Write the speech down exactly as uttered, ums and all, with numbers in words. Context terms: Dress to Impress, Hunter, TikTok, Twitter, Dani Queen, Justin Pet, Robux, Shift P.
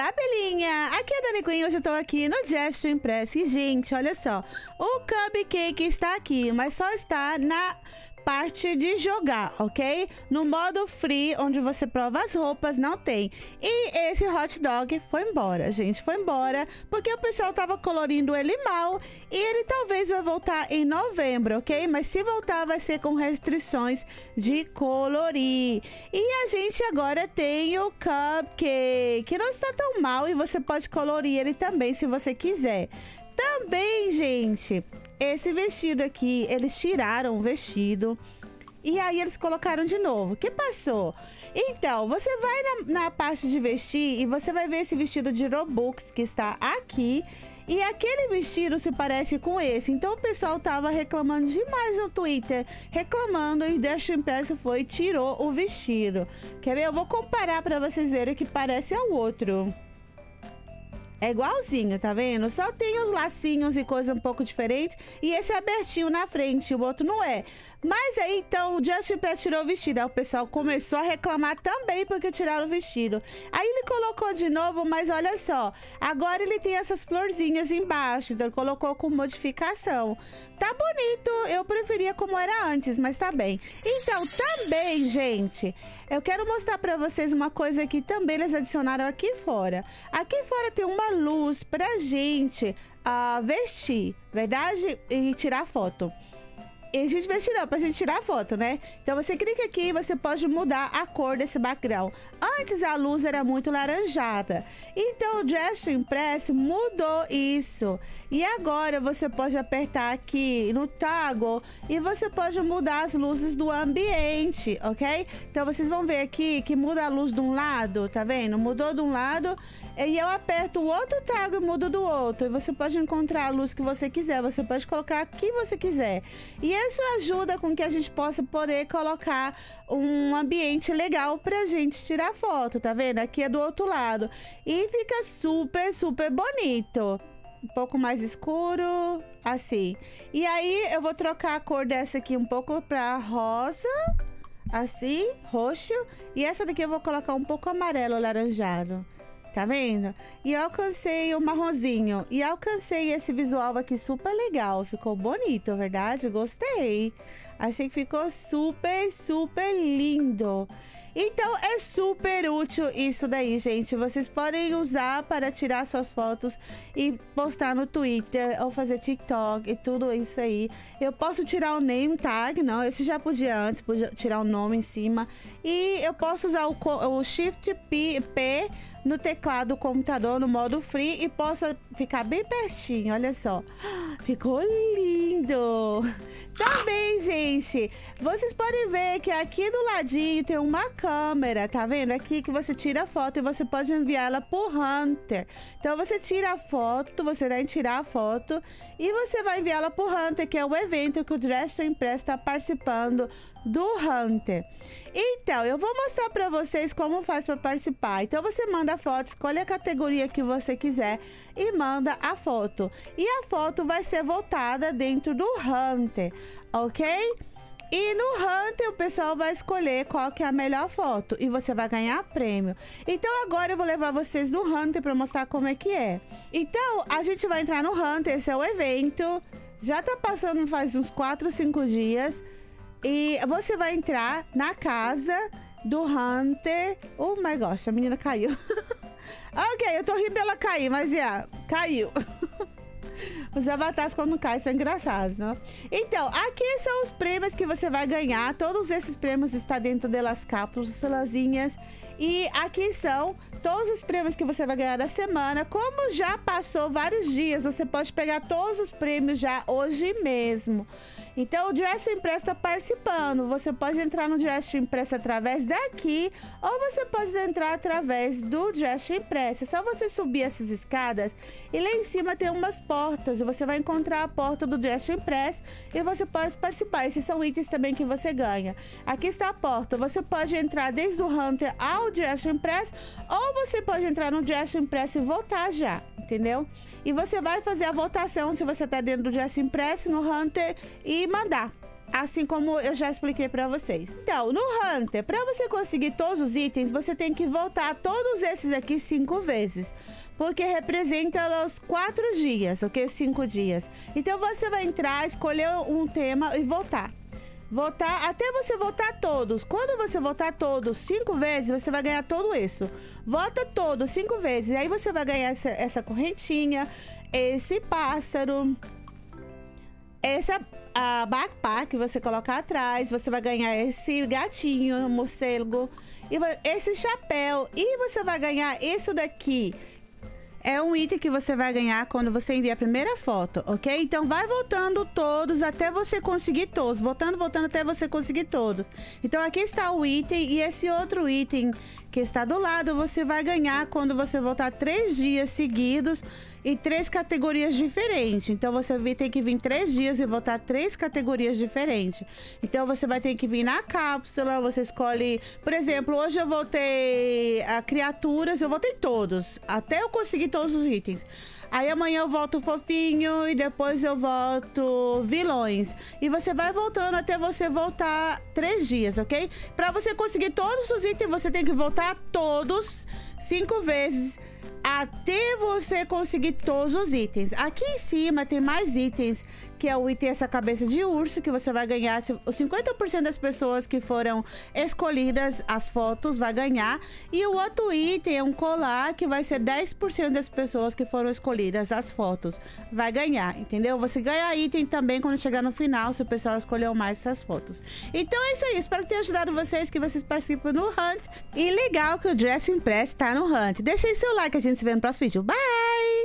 Olá, Belinha! Aqui é a Dani Queen, hoje eu tô aqui no Dress to Impress. E, gente, olha só, o cupcake está aqui, mas só está na parte de jogar, ok? No modo free, onde você prova as roupas, não tem. E esse hot dog foi embora, gente, foi embora, porque o pessoal tava colorindo ele mal e ele talvez vai voltar em novembro, ok? Mas se voltar, vai ser com restrições de colorir. E a gente agora tem o cupcake, que não está tão mal e você pode colorir ele também se você quiser. Também, gente, esse vestido aqui, eles tiraram o vestido e aí eles colocaram de novo. O que passou? Então, você vai na, na parte de vestir e você vai ver esse vestido de Robux que está aqui. E aquele vestido se parece com esse. Então o pessoal tava reclamando demais no Twitter. Reclamando e o Dress to Impress foi e tirou o vestido. Quer ver? Eu vou comparar para vocês verem que parece ao outro. É igualzinho, tá vendo? Só tem os lacinhos e coisa um pouco diferente. E esse é abertinho na frente, o outro não é. Mas aí, então, o Justin Pet tirou o vestido. Aí o pessoal começou a reclamar também porque tiraram o vestido. Aí ele colocou de novo, mas olha só. Agora ele tem essas florzinhas embaixo. Então ele colocou com modificação. Tá bonito. Eu preferia como era antes, mas tá bem. Então, também, gente, eu quero mostrar pra vocês uma coisa que também eles adicionaram aqui fora. Aqui fora tem uma luz pra gente uh, vestir, verdade? E tirar foto. E a gente vestir não, pra gente tirar foto, né? Então você clica aqui e você pode mudar a cor desse background. Antes a luz era muito laranjada. Então o Dress to Impress mudou isso. E agora você pode apertar aqui no toggle e você pode mudar as luzes do ambiente, ok? Então vocês vão ver aqui que muda a luz de um lado, tá vendo? Mudou de um lado e eu aperto o outro toggle e mudo do outro. E você pode encontrar a luz que você quiser, você pode colocar o que você quiser. E isso ajuda com que a gente possa poder colocar um ambiente legal pra gente tirar foto, tá vendo? Aqui é do outro lado. E fica super, super bonito. Um pouco mais escuro, assim. E aí eu vou trocar a cor dessa aqui um pouco pra rosa, assim, roxo. E essa daqui eu vou colocar um pouco amarelo alaranjado. Tá vendo? E eu alcancei o marronzinho. E alcancei esse visual aqui super legal. Ficou bonito, verdade? Gostei. Achei que ficou super, super lindo. Então, é super útil isso daí, gente. Vocês podem usar para tirar suas fotos e postar no Twitter ou fazer TikTok e tudo isso aí. Eu posso tirar o name tag, não. Esse já podia antes, podia tirar o nome em cima. E eu posso usar o, o Shift P, P no teclado do computador, no modo free. E posso ficar bem pertinho, olha só. Ficou lindo! Também, gente, vocês podem ver que aqui do ladinho tem uma câmera, tá vendo? Aqui que você tira a foto e você pode enviá-la por Hunter. Então você tira a foto, você dá em tirar a foto e você vai enviá-la por Hunter, que é o evento que o Dress to Impress está participando do Hunter. Então, eu vou mostrar pra vocês como faz pra participar. Então você manda a foto, escolhe a categoria que você quiser e manda a foto. E a foto vai ser votada dentro do Hunter, ok? E no Hunter o pessoal vai escolher qual que é a melhor foto e você vai ganhar prêmio. Então agora eu vou levar vocês no Hunter pra mostrar como é que é. Então a gente vai entrar no Hunter, esse é o evento. Já tá passando faz uns quatro, cinco dias. E você vai entrar na casa do Hunter. Oh my gosh, a menina caiu. Ok, eu tô rindo dela cair, mas yeah, caiu. Os avatares quando caem são engraçados, não? Então, aqui são os prêmios que você vai ganhar. Todos esses prêmios estão dentro delas cápsulazinhas. E aqui são todos os prêmios que você vai ganhar da semana. Como já passou vários dias, você pode pegar todos os prêmios já hoje mesmo. Então, o Dress to Impress está participando. Você pode entrar no Dress to Impress através daqui. Ou você pode entrar através do Dress to Impress. É só você subir essas escadas. E lá em cima tem umas portas. Você vai encontrar a porta do Dress to Impress e você pode participar. Esses são itens também que você ganha. Aqui está a porta. Você pode entrar desde o Hunter ao Dress to Impress ou você pode entrar no Dress to Impress e votar já, entendeu? E você vai fazer a votação se você está dentro do Dress to Impress no Hunter e mandar. assim como eu já expliquei pra vocês. Então, no Hunter, pra você conseguir todos os itens, você tem que voltar todos esses aqui cinco vezes, porque representa os quatro dias, ok? Cinco dias. Então você vai entrar, escolher um tema e voltar. Voltar até você votar todos. Quando você votar todos cinco vezes, você vai ganhar tudo isso. Vota todos cinco vezes. Aí você vai ganhar essa, essa correntinha, esse pássaro, essa a backpack que você coloca atrás. Você vai ganhar esse gatinho, morcego, e esse chapéu. E você vai ganhar isso daqui. É um item que você vai ganhar quando você enviar a primeira foto, ok? Então vai voltando todos até você conseguir todos. Voltando, voltando até você conseguir todos. Então aqui está o item, e esse outro item que está do lado você vai ganhar quando você voltar três dias seguidos e três categorias diferentes. Então você tem que vir três dias e voltar três categorias diferentes. Então você vai ter que vir na cápsula, você escolhe... Por exemplo, hoje eu voltei a criaturas, eu voltei todos, até eu conseguir todos os itens. Aí amanhã eu volto fofinho e depois eu volto vilões. E você vai voltando até você voltar três dias, ok? Pra você conseguir todos os itens, você tem que voltar todos cinco vezes até você conseguir todos os itens. Aqui em cima tem mais itens, que é o item essa cabeça de urso, que você vai ganhar. Os cinquenta por cento das pessoas que foram escolhidas as fotos vai ganhar. E o outro item é um colar, que vai ser dez por cento das pessoas que foram escolhidas as fotos vai ganhar, entendeu? Você ganha item também quando chegar no final, se o pessoal escolheu mais essas fotos. Então é isso aí, espero que tenha ajudado vocês, que vocês participem no Hunt. E legal que o Dress to Impress tá no Hunt. Deixa aí seu like, a gente se vê no próximo vídeo. Bye!